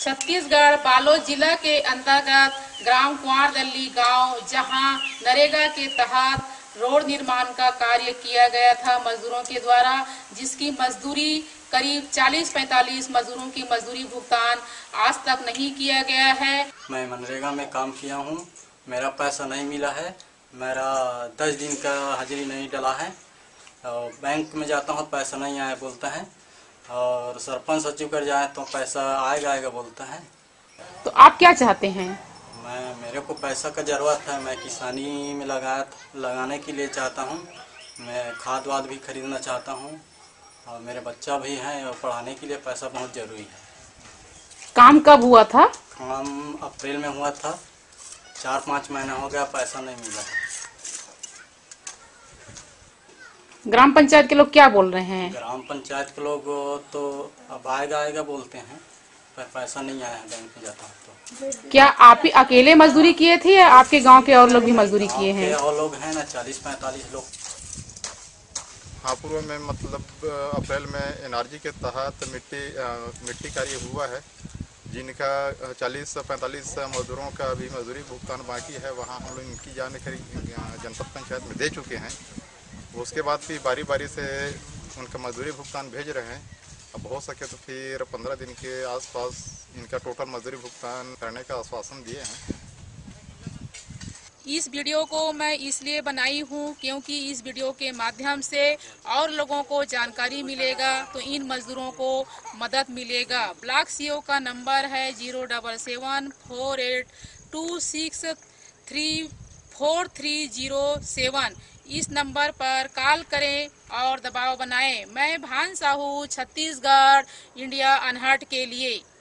छत्तीसगढ़ बालोद जिला के अंतर्गत ग्राम कुंवारदल्ली गांव, जहां नरेगा के तहत रोड निर्माण का कार्य किया गया था मजदूरों के द्वारा, जिसकी मजदूरी करीब 40-45 मजदूरों की मजदूरी भुगतान आज तक नहीं किया गया है। मैं मनरेगा में काम किया हूं, मेरा पैसा नहीं मिला है, मेरा 10 दिन का हाजिरी नहीं डला है और बैंक में जाता हूं पैसा नहीं आया बोलता है, और सरपंच सचिव कर जाए तो पैसा आएगा आएगा बोलता है। तो आप क्या चाहते हैं? मैं, मेरे को पैसा का जरूरत है, मैं किसानी में लगाने के लिए चाहता हूँ, मैं खाद वाद भी खरीदना चाहता हूँ और मेरे बच्चा भी है और पढ़ाने के लिए पैसा बहुत जरूरी है। काम कब हुआ था? काम अप्रैल में हुआ था, 4-5 महीना हो गया, पैसा नहीं मिला है। ग्राम पंचायत के लोग क्या बोल रहे हैं? ग्राम पंचायत के लोग तो अब आएगा आएगा बोलते हैं, पर पैसा नहीं आया है, बैंक में जाता हूं तो। क्या आप ही अकेले मजदूरी किए थे या आपके गांव के और लोग भी मजदूरी किए हैं? और लोग हैं ना 40-45 लोग। हापुड़ में मतलब अप्रैल में एनआरजी के तहत मिट्टी कार्य हुआ है, जिनका 40-45 मजदूरों का अभी मजदूरी भुगतान बाकी है। वहाँ हम लोग इनकी जानकारी जनपद पंचायत में दे चुके हैं, उसके बाद फिर बारी बारी से उनका मजदूरी भुगतान भेज रहे हैं। अब हो सके तो फिर 15 दिन के आसपास इनका टोटल मजदूरी भुगतान करने का आश्वासन दिए हैं। इस वीडियो को मैं इसलिए बनाई हूं क्योंकि इस वीडियो के माध्यम से और लोगों को जानकारी मिलेगा तो इन मजदूरों को मदद मिलेगा। ब्लॉक सीओ का नंबर है 07748263430 7। इस नंबर पर कॉल करें और दबाव बनाएं। मैं भान साहू, छत्तीसगढ़, इंडिया अनहर्ड के लिए।